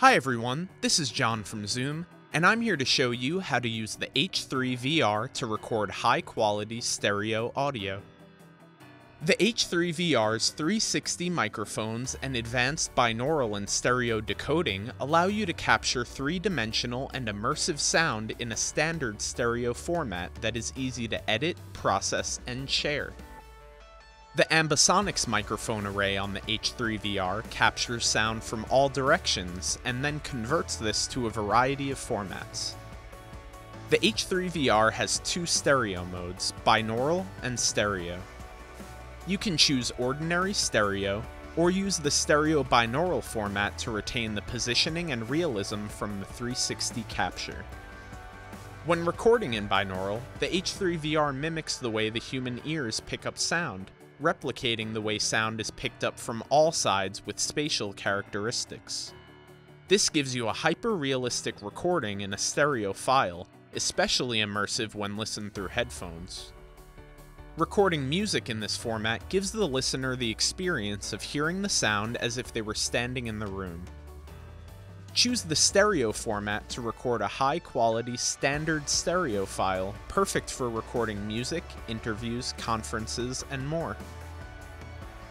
Hi everyone, this is John from Zoom, and I'm here to show you how to use the H3-VR to record high-quality stereo audio. The H3-VR's 360 microphones and advanced binaural and stereo decoding allow you to capture three-dimensional and immersive sound in a standard stereo format that is easy to edit, process, and share. The Ambisonics microphone array on the H3-VR captures sound from all directions and then converts this to a variety of formats. The H3-VR has two stereo modes, binaural and stereo. You can choose ordinary stereo or use the stereo binaural format to retain the positioning and realism from the 360 capture. When recording in binaural, the H3-VR mimics the way the human ears pick up sound, replicating the way sound is picked up from all sides with spatial characteristics. This gives you a hyper-realistic recording in a stereo file, especially immersive when listened through headphones. Recording music in this format gives the listener the experience of hearing the sound as if they were standing in the room. Choose the stereo format to record a high-quality standard stereo file, perfect for recording music, interviews, conferences, and more.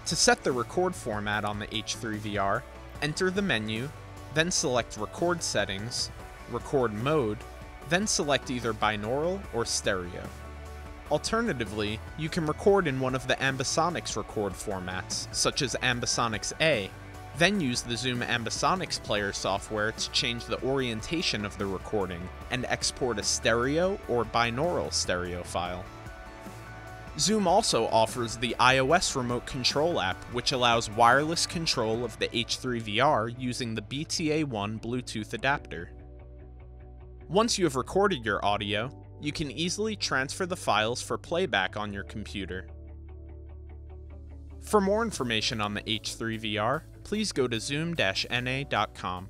To set the record format on the H3-VR, enter the menu, then select Record Settings, Record Mode, then select either binaural or stereo. Alternatively, you can record in one of the Ambisonics record formats, such as Ambisonics A, then use the Zoom Ambisonics Player software to change the orientation of the recording and export a stereo or binaural stereo file. Zoom also offers the iOS remote control app, which allows wireless control of the H3-VR using the BTA-1 Bluetooth adapter. Once you have recorded your audio, you can easily transfer the files for playback on your computer. For more information on the H3-VR, please go to zoom-na.com.